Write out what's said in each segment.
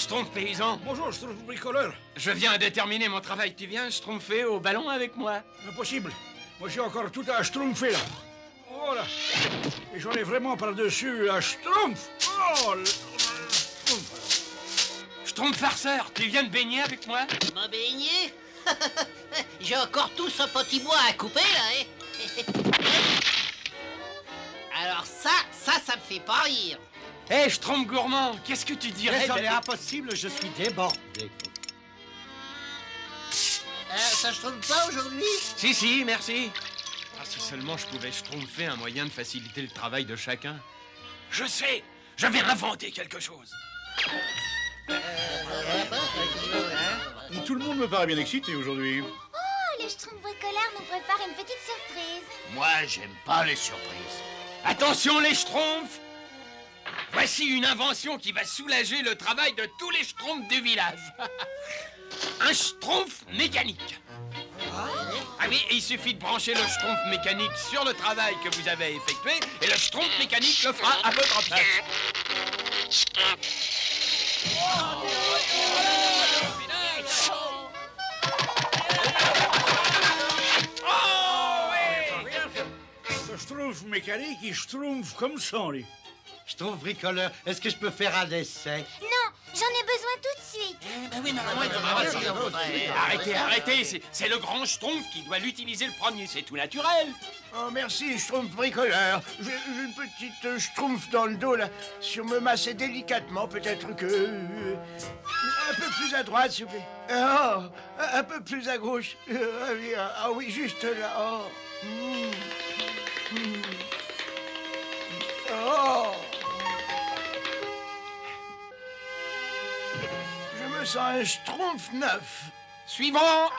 Schtroumpf paysan. Bonjour, Schtroumpf bricoleur. Je viens de terminer mon travail. Tu viens schtroumpfer au ballon avec moi? Impossible. Moi, j'ai encore tout à schtroumpfer, là. Voilà. Et j'en ai vraiment par-dessus à schtroumpf. Oh, schtroumpf. Schtroumpf farceur, tu viens de baigner avec moi? Me baigner? J'ai encore tout ce petit bois à couper, là, hein. Alors ça me fait pas rire. Hé, Schtroumpf gourmand, qu'est-ce que tu dirais? Désolé, impossible, je suis débordé. Ça schtroumpf pas aujourd'hui? Si, merci. Ah, si seulement je pouvais schtroumpfer un moyen de faciliter le travail de chacun. Je sais, je vais inventer quelque chose. Tout le monde me paraît bien excité aujourd'hui. Oh, les Schtroumpfs bricoleurs nous préparent une petite surprise. Moi, j'aime pas les surprises. Attention les Schtroumpfs! Voici une invention qui va soulager le travail de tous les Schtroumpfs du village. Un Schtroumpf mécanique. Ah oui, il suffit de brancher le Schtroumpf mécanique sur le travail que vous avez effectué et le Schtroumpf mécanique le fera à votre place. Schtroumpf mécanique, il schtroumpf comme ça, lui. Schtroumpf bricoleur, est-ce que je peux faire un essai? Non, j'en ai besoin tout de suite. Arrêtez, c'est le grand schtroumpf qui doit l'utiliser le premier, c'est tout naturel. Oh, merci, Schtroumpf bricoleur. J'ai une petite schtroumpf dans le dos, là. Si on me massait délicatement, peut-être que... un peu plus à droite, s'il vous plaît. Oh, un peu plus à gauche. Ah oui, juste là. Oh. Oh! Je me sens un schtroumpf neuf. Suivant!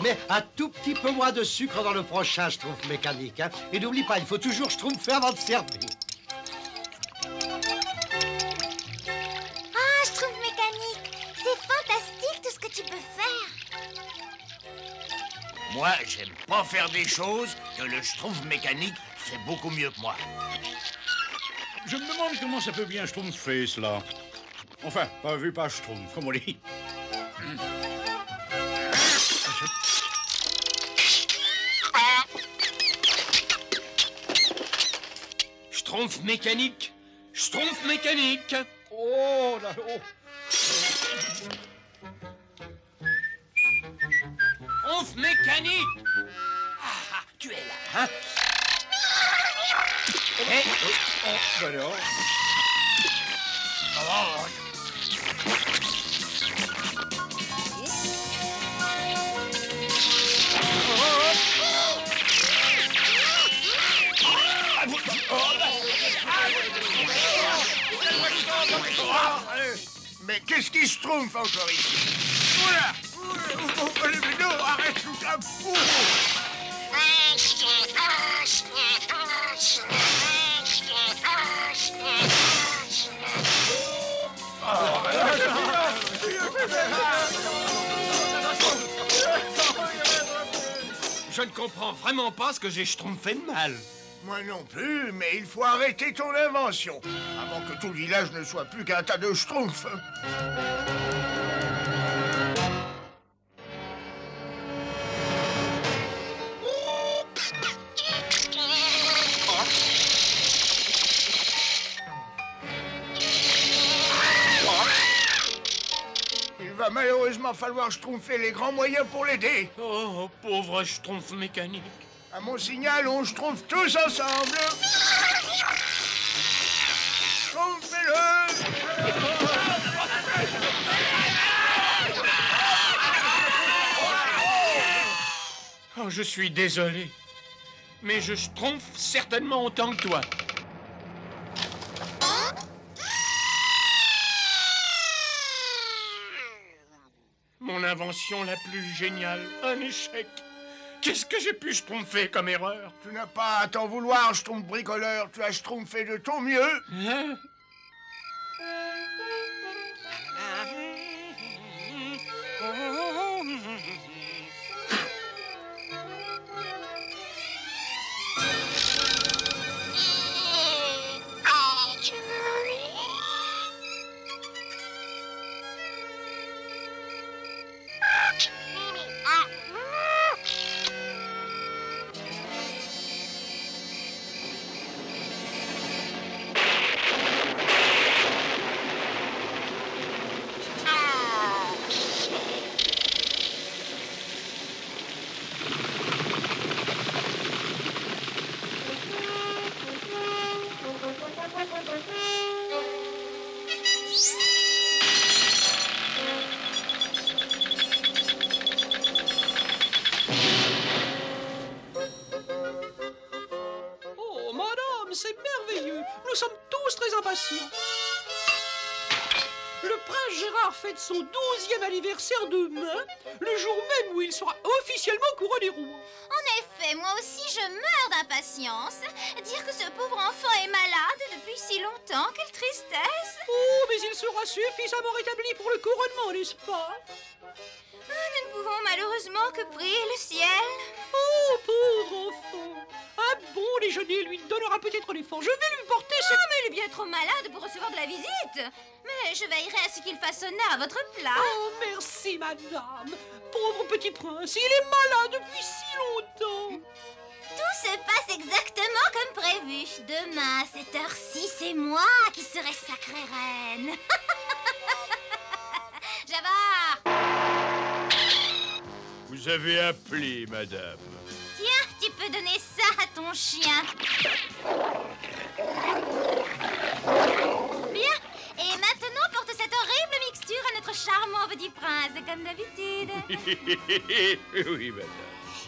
Mais un tout petit peu moins de sucre dans le prochain schtroumpf mécanique, hein. Et n'oublie pas, il faut toujours schtroumpfer avant de servir. Ah, schtroumpf mécanique! C'est fantastique tout ce que tu peux faire! Moi, j'aime pas faire des choses que le schtroumpf mécanique fait beaucoup mieux que moi. Je me demande comment ça peut bien schtroumpfer, cela. Enfin, pas vu, pas schtroumpf, comme on dit. Schtroumpf mécanique. Schtroumpf mécanique. Oh là, oh. Schtroumpf mécanique. Ah, tu es là, hein? Hey. Oh, alors. Oh. Mais qu'est-ce qui schtroumpf encore ici? Voilà. Non, arrête, tout à fou. Je ne comprends vraiment pas ce que j'ai schtroumpfé de mal. Moi non plus, mais il faut arrêter ton invention avant que tout le village ne soit plus qu'un tas de schtroumpfs. Malheureusement, falloir schtroumpfer les grands moyens pour l'aider. Oh, pauvre schtroumpf mécanique. À mon signal, on schtroumpfe tous ensemble. Schtroumpfez-le. Oh, je suis désolé, mais je schtroumpfe certainement autant que toi. Mon invention la plus géniale, un échec. Qu'est-ce que j'ai pu schtroumpfer comme erreur? Tu n'as pas à t'en vouloir, schtroumpf bricoleur. Tu as schtroumpfé de ton mieux. Hein? décoration. Le prince Gérard fête son 12e anniversaire demain, le jour même où il sera officiellement couronné roi. En effet, moi aussi je meurs d'impatience. Dire que ce pauvre enfant est malade depuis si longtemps, quelle tristesse. Oh, mais il sera suffisamment rétabli pour le couronnement, n'est-ce pas? Nous ne pouvons malheureusement que prier le ciel. Oh, pauvre enfant. Un bon déjeuner lui donnera peut-être l'effort. Je vais lui porter ce... Oh, mais il est bien trop malade pour recevoir de la visite. Mais je veillerai à ce qu'il façonnera à votre plat. Oh, merci, madame. Pauvre petit prince, il est malade depuis si longtemps. Tout se passe exactement comme prévu. Demain, à cette heure-ci, c'est moi qui serai sacrée reine. Javard! Vous avez appelé, madame. Tiens, tu peux donner ça à ton chien. Bien, et maintenant porte cette horrible mixture à notre charmant petit prince, comme d'habitude. Oui, madame.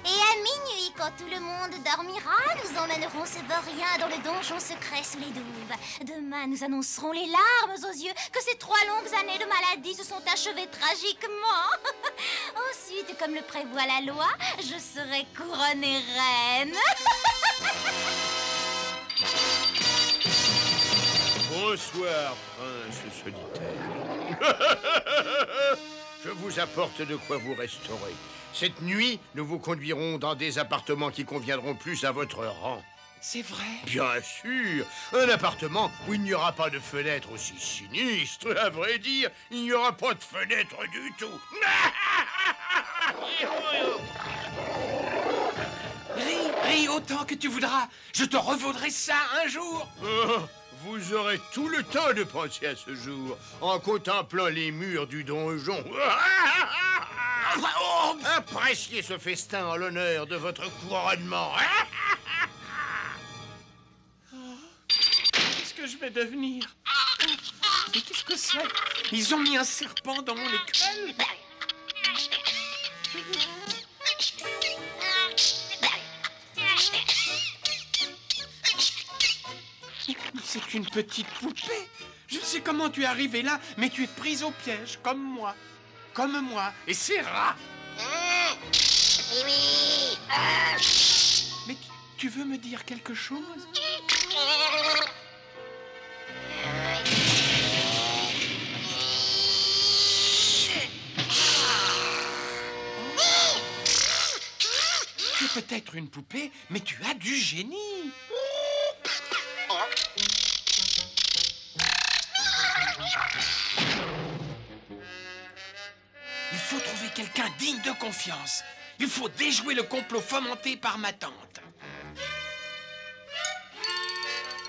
Et à minuit, quand tout le monde dormira, nous emmènerons ce vaurien dans le donjon secret sous les douves. Demain, nous annoncerons les larmes aux yeux que ces 3 longues années de maladie se sont achevées tragiquement. Ensuite, comme le prévoit la loi, je serai couronnée reine. Bonsoir, prince solitaire. Je vous apporte de quoi vous restaurer. Cette nuit, nous vous conduirons dans des appartements qui conviendront plus à votre rang. C'est vrai? Bien sûr. Un appartement où il n'y aura pas de fenêtre aussi sinistre. À vrai dire, il n'y aura pas de fenêtre du tout. Ris, ris autant que tu voudras. Je te revaudrai ça un jour. Oh, vous aurez tout le temps de penser à ce jour en contemplant les murs du donjon. Appréciez ce festin en l'honneur de votre couronnement. Je vais devenir. Mais qu'est-ce que c'est? Ils ont mis un serpent dans mon école. C'est une petite poupée. Je sais comment tu es arrivée là, mais tu es prise au piège, comme moi. Comme moi. Et c'est rat. Mais tu veux me dire quelque chose? Peut-être une poupée, mais tu as du génie. Il faut trouver quelqu'un digne de confiance. Il faut déjouer le complot fomenté par ma tante.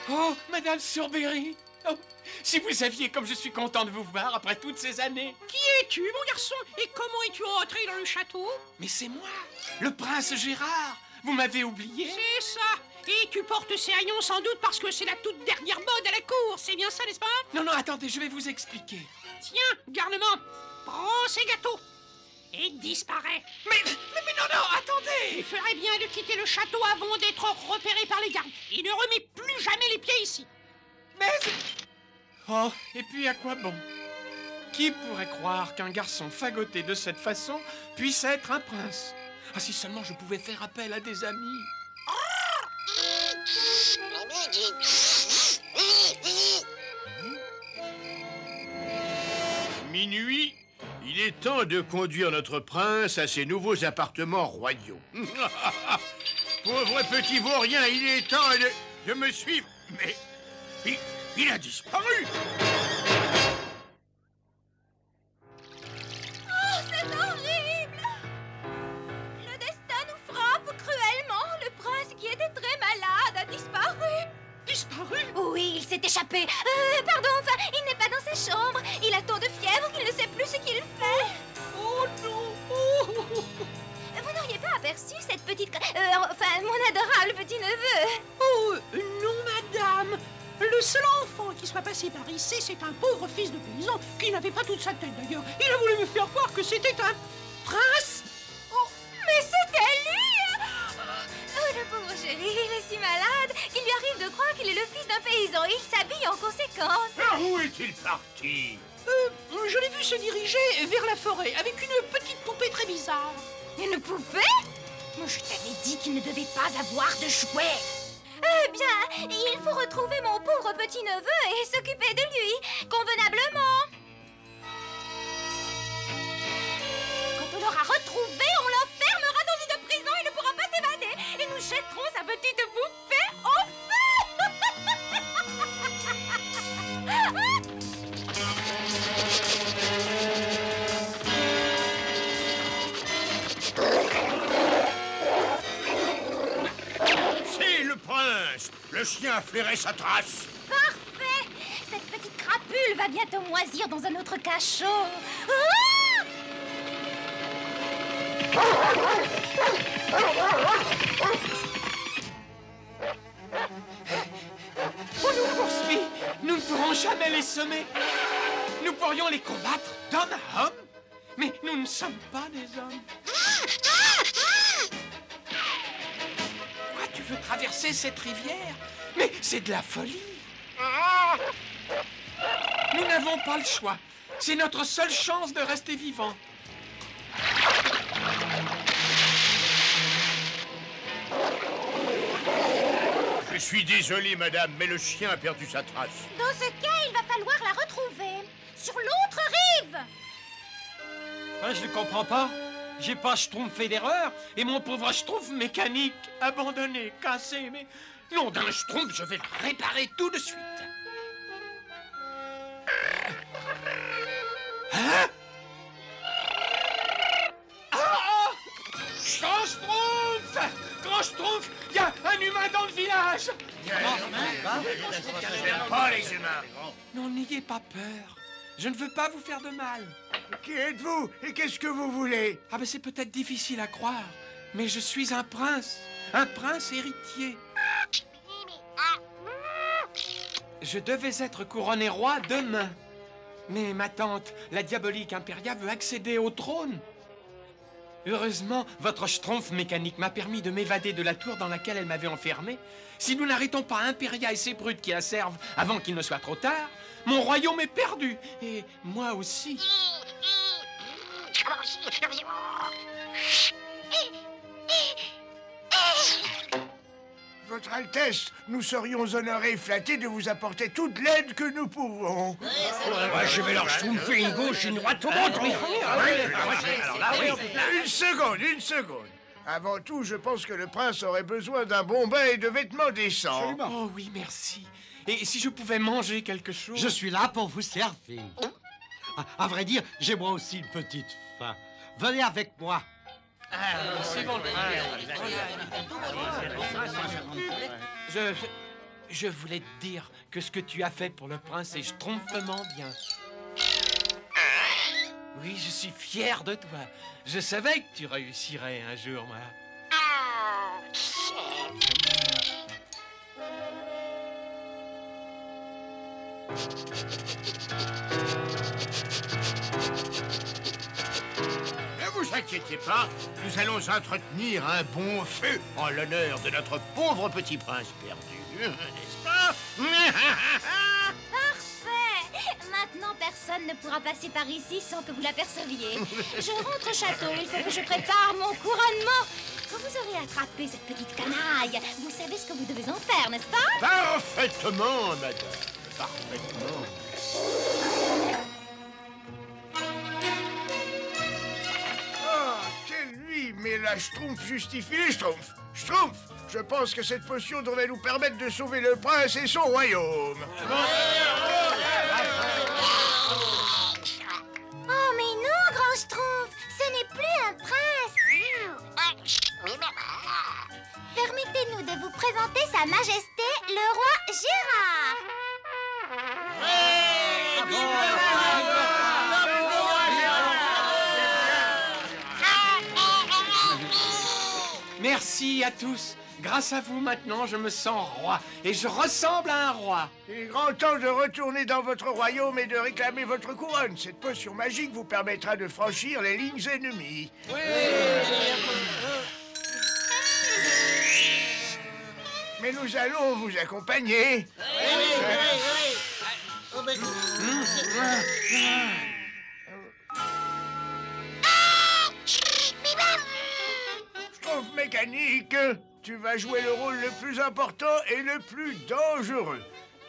Oh, madame Surberry. Oh, si vous saviez comme je suis content de vous voir après toutes ces années. Qui es-tu, mon garçon? Et comment es-tu entré dans le château? Mais c'est moi, le prince Gérard. Vous m'avez oublié? C'est ça. Et tu portes ces haillons sans doute parce que c'est la toute dernière mode à la cour. C'est bien ça, n'est-ce pas? Non, non, attendez, je vais vous expliquer. Tiens, garnement, prends ces gâteaux et disparaît. Mais non, non, attendez. Il ferait bien de quitter le château avant d'être repéré par les gardes. Il ne remet plus jamais les pieds ici. Oh, et puis à quoi bon? Qui pourrait croire qu'un garçon fagoté de cette façon puisse être un prince? Ah, si seulement je pouvais faire appel à des amis. Minuit, il est temps de conduire notre prince à ses nouveaux appartements royaux. Pauvre petit vaurien, il est temps de me suivre. Mais... Il a disparu! Oh, c'est horrible! Le destin nous frappe cruellement. Le prince qui était très malade a disparu. Disparu? Oui, il s'est échappé. Pardon, enfin, il n'est pas dans sa chambre. Il a tant de fièvre qu'il ne sait plus ce qu'il fait. Oh, non! Oh. Vous n'auriez pas aperçu cette petite... enfin, mon adorable petit-neveu. Oh, non, madame! Le seul enfant qui soit passé par ici, c'est un pauvre fils de paysan qui n'avait pas toute sa tête d'ailleurs. Il a voulu me faire croire que c'était un prince. Oh, mais c'était lui! Oh, le pauvre chéri, il est si malade qu'il lui arrive de croire qu'il est le fils d'un paysan et il s'habille en conséquence. est-il parti? Je l'ai vu se diriger vers la forêt avec une petite poupée très bizarre. Une poupée? Mais je t'avais dit qu'il ne devait pas avoir de jouets. Eh bien, il faut retrouver mon pauvre petit-neveu et s'occuper de lui, convenablement. Quand on l'aura retrouvé, on l'enfermera dans une prison. Il ne pourra pas s'évader. Et nous jetterons sa petite poupée au feu. C'est le prince. Le chien a flairé sa trace. Parfait. Cette petite crapule va bientôt moisir dans un autre cachot. On nous poursuit. Nous ne pourrons jamais les semer. Nous pourrions les combattre d'homme à homme, mais nous ne sommes pas des hommes. Pourquoi tu veux traverser cette rivière? Mais c'est de la folie. Nous n'avons pas le choix. C'est notre seule chance de rester vivants. Je suis désolé, madame, mais le chien a perdu sa trace. Dans ce cas, il va falloir la retrouver. Sur l'autre rive. Hein, je ne comprends pas. J'ai pas schtroumpfé d'erreur. Et mon pauvre schtroumpf mécanique, abandonné, cassé, mais... Nom d'un schtroumpf, je vais le réparer tout de suite. Hein? Grand schtroumpf! Grand schtroumpf! Il y a un humain dans le village! J'aime pas les humains! Non, n'ayez pas peur. Je ne veux pas vous faire de mal. Qui êtes-vous? Et qu'est-ce que vous voulez? Ah ben c'est peut-être difficile à croire, mais je suis un prince. Un prince héritier. Je devais être couronné roi demain. Mais ma tante, la diabolique Impéria, veut accéder au trône. Heureusement, votre schtroumpf mécanique m'a permis de m'évader de la tour dans laquelle elle m'avait enfermé. Si nous n'arrêtons pas Impéria et ses brutes qui la servent avant qu'il ne soit trop tard, mon royaume est perdu, et moi aussi. Votre Altesse, nous serions honorés et flattés de vous apporter toute l'aide que nous pouvons. Oui, je vais leur schtroumpfer une gauche, une droite au ventre. Une seconde. Avant tout, je pense que le prince aurait besoin d'un bon bain et de vêtements décents. Absolument. Oh oui, merci. Et si je pouvais manger quelque chose? Je suis là pour vous servir. À vrai dire, j'ai moi aussi une petite faim. Venez avec moi. Je voulais te dire que ce que tu as fait pour le prince est schtroumpfement bien. Oui, je suis fier de toi. Je savais que tu réussirais un jour, moi. Ne vous inquiétez pas, nous allons entretenir un bon feu en l'honneur de notre pauvre petit prince perdu, n'est-ce pas? Parfait! Maintenant, personne ne pourra passer par ici sans que vous l'aperceviez. Je rentre au château, il faut que je prépare mon couronnement. Quand vous aurez attrapé cette petite canaille, vous savez ce que vous devez en faire, n'est-ce pas? Parfaitement, madame, parfaitement. Mais la schtroumpf justifie les schtroumpfs. Schtroumpf, je pense que cette potion devrait nous permettre de sauver le prince et son royaume. Oh, mais non, grand schtroumpf, ce n'est plus un prince. Permettez-nous de vous présenter Sa Majesté, le roi Gérard. Merci à tous. Grâce à vous, maintenant, je me sens roi. Et je ressemble à un roi. Il est grand temps de retourner dans votre royaume et de réclamer votre couronne. Cette potion magique vous permettra de franchir les lignes ennemies. Oui. Mais nous allons vous accompagner. Oui. Schtroumpf mécanique, tu vas jouer le rôle le plus important et le plus dangereux.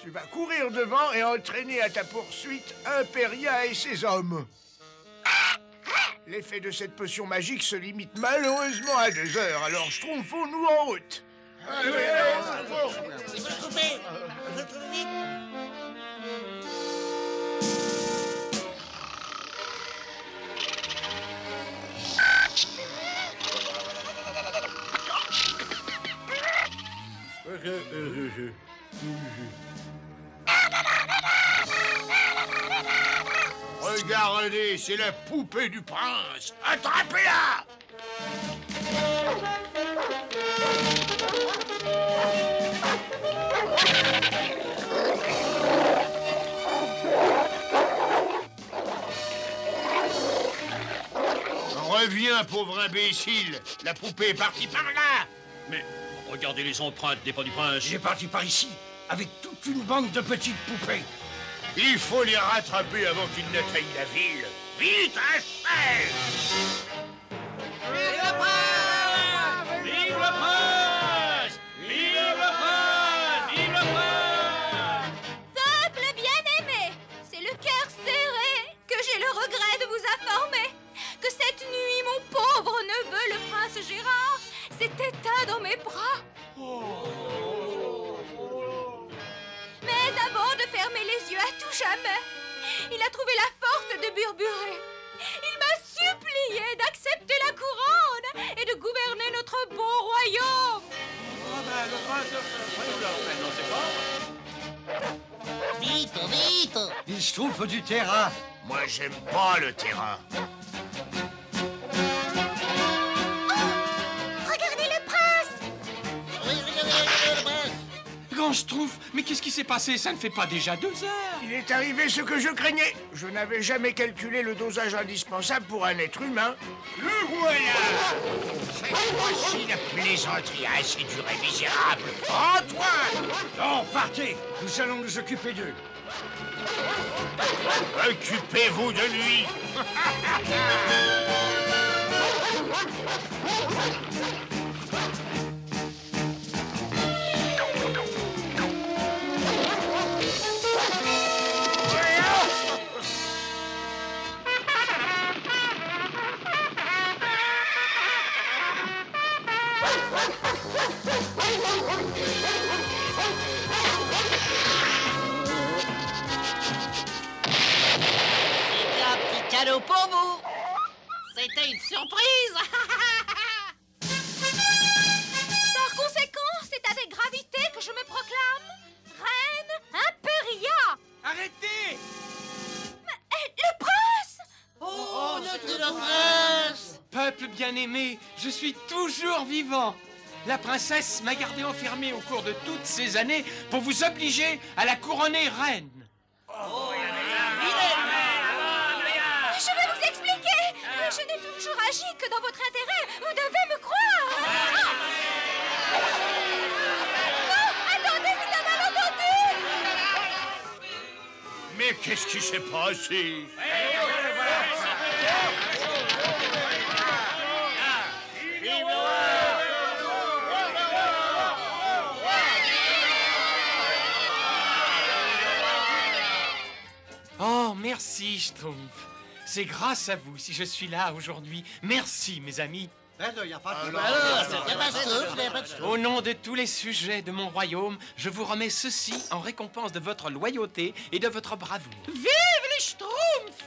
Tu vas courir devant et entraîner à ta poursuite Impéria et ses hommes. L'effet de cette potion magique se limite malheureusement à 2 heures, alors schtroumpfons-nous en route. Allez, regardez, c'est la poupée du prince. Attrapez-la! Reviens, pauvre imbécile. La poupée est partie par là. Mais regardez les empreintes des pas du prince. Il est parti par ici, avec toute une bande de petites poupées. Il faut les rattraper avant qu'ils ne taillent la ville. Vite, à cheval! Vive le prince! Vive le prince! Vive le prince! Vive le prince! Peuple bien-aimé, c'est le cœur serré que j'ai le regret de vous informer que cette nuit, mon pauvre neveu, le prince Gérard, s'est éteint dans mes bras. Avant de fermer les yeux à tout jamais, il a trouvé la force de burburer. Il m'a supplié d'accepter la couronne et de gouverner notre beau royaume. Vite, vite! Il se trouve du terrain. Moi, j'aime pas le terrain. Schtroumpf, mais qu'est-ce qui s'est passé? Ça ne fait pas déjà 2 heures. Il est arrivé ce que je craignais. Je n'avais jamais calculé le dosage indispensable pour un être humain. Le voilà. Cette fois-ci, la plaisanterie a assez duré, misérable. Antoine! Non, partez. Nous allons nous occuper d'eux. Occupez-vous de lui. Pour vous, c'était une surprise. Par conséquent, c'est avec gravité que je me proclame reine Impéria. Arrêtez! Mais, le prince! Oh, notre prince! Peuple bien-aimé, je suis toujours vivant. La princesse m'a gardé enfermé au cours de toutes ces années pour vous obliger à la couronner reine. Oh. Je n'ai toujours agi que dans votre intérêt. Vous devez me croire. Non, attendez, c'est un malentendu. Mais qu'est-ce qui s'est passé? Oh, merci, Schtroumpf. C'est grâce à vous si je suis là aujourd'hui. Merci, mes amis. Au nom de tous les sujets de mon royaume, je vous remets ceci en récompense de votre loyauté et de votre bravoure. Vive les Schtroumpfs!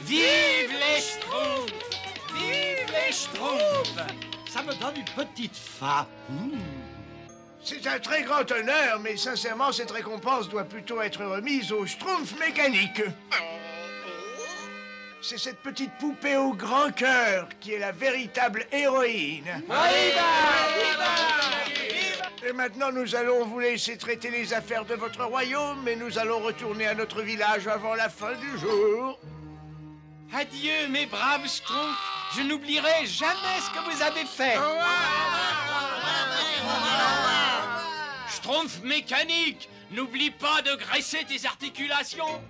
Vive les Schtroumpfs! Vive les Schtroumpfs! Ça me donne une petite faim. C'est un très grand honneur, mais sincèrement, cette récompense doit plutôt être remise aux Schtroumpfs mécaniques. C'est cette petite poupée au grand cœur qui est la véritable héroïne. Et maintenant, nous allons vous laisser traiter les affaires de votre royaume et nous allons retourner à notre village avant la fin du jour. Adieu, mes braves Schtroumpfs. Je n'oublierai jamais ce que vous avez fait. Schtroumpf mécanique, n'oublie pas de graisser tes articulations.